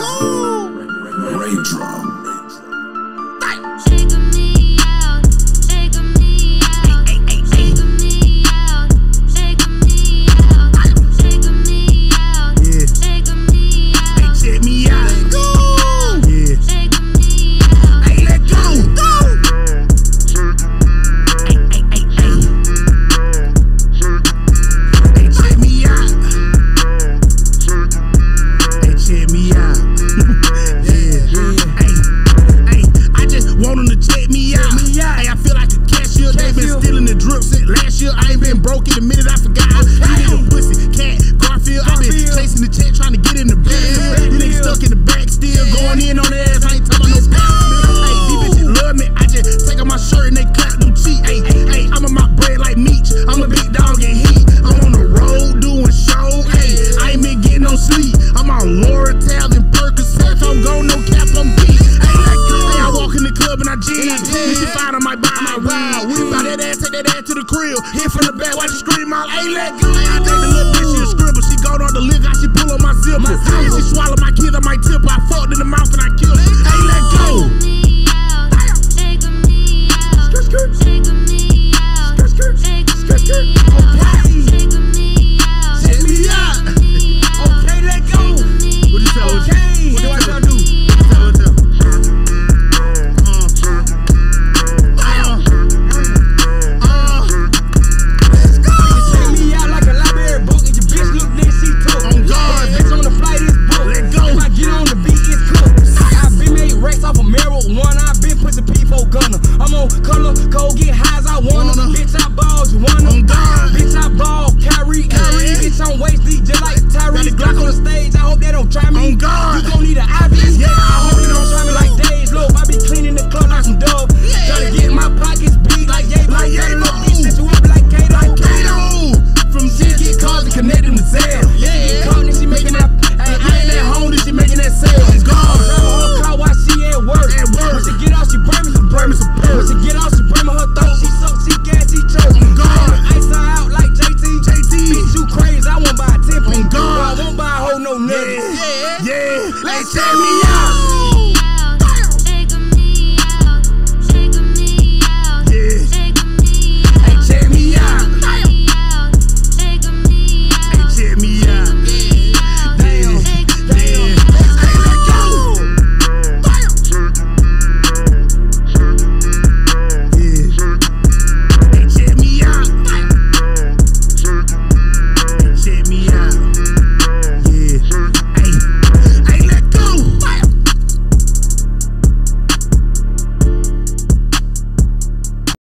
go! Raindrop. I ain't been broke in a minute, I forgot. I ain't a pussy, cat, Garfield. I been chasing the check, trying to get in the bed. These niggas stuck in the back, still going in on the ass. I ain't talking no pants. Hey, these bitches love me. I just take off my shirt and they clap them cheek. Hey, I'm on my bread like Meech. I'm a big dog in heat. I'm on the road doing show. Hey, I ain't been getting no sleep. I'm on Loratad and Percocet. I'm going no cap on beat. Hey, I walk in the club and I jig. If you find I might buy my ride. Buy that ass, take that ass to the crib. Hit from the back, watch you scream out, "Hey, let go!" I think the little bitch, she a scribble. She go down the lick, I she pull on my zipper. If she swallow my kid, I might tip her. I fucked in the mouth and I killed her. Hey, let go! Skirt, skirt, skirt, skirt, skirt. Okay, take me out. Okay, let go. What you tell? Okay, what do I tell you? Let me out.